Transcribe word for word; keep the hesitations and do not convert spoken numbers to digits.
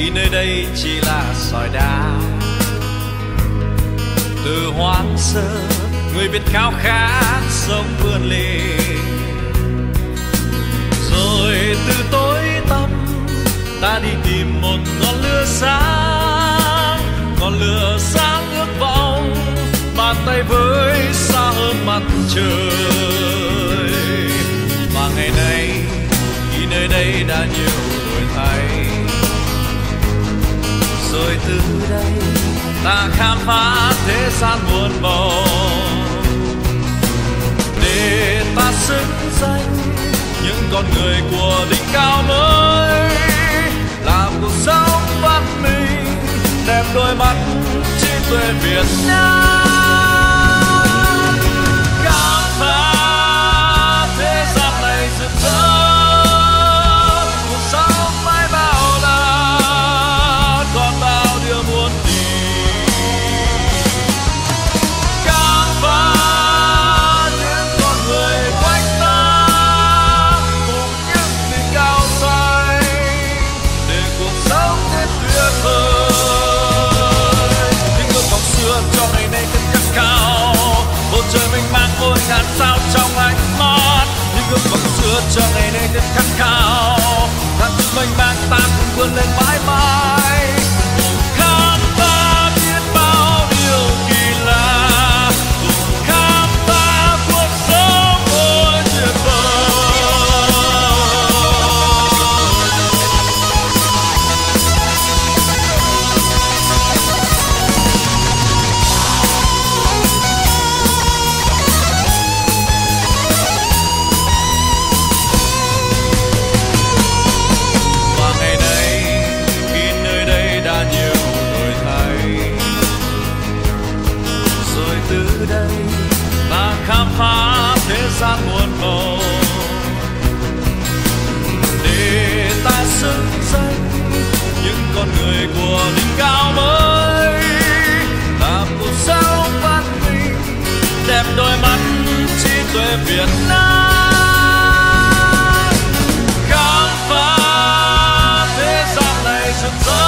khi nơi đây chỉ là sỏi đá. Từ hoang sơ người Việt khao khát sống vươn lên, rồi từ tối tăm ta đi tìm một ngọn lửa sáng, ngọn lửa sáng ước vọng bàn tay với xa hơn mặt trời. Và ngày nay khi nơi đây đã nhiều đổi thay, rồi từ đây ta khám phá thế gian muôn màu để ta xứng danh những con người của đỉnh cao mới, làm cuộc sống văn minh đẹp đôi mắt trên quê Việt Nam. Khám phá thế gian này rực rỡ, cuộc sống mãi bao la, còn bao điều muốn tìm. Khám phá những con người quanh ta cùng những đỉnh cao xanh để cuộc sống thêm tuyệt vời. Những cơn bão xưa cho ngày nay thêm cất cao, bầu trời mênh mang ngôi ngàn sao trong ánh mắt. Những cơn bão xưa cho ngày nay thêm cất cao, thăng trầm mênh mang ta cùng vươn lên mãi mãi. Khám phá biết bao điều kỳ lạ, cùng khám phá cuộc sống muôn tuyệt vời. Và ngày nay khi nơi đây đã nhiều đổi thay, rồi từ đây ta khám phá thế gian muôn màu để ta xứng danh những con người của đỉnh cao mới, làm cuộc sống văn minh đẹp đôi mắt trí tuệ Việt Nam. Khám phá thế gian này rực rỡ,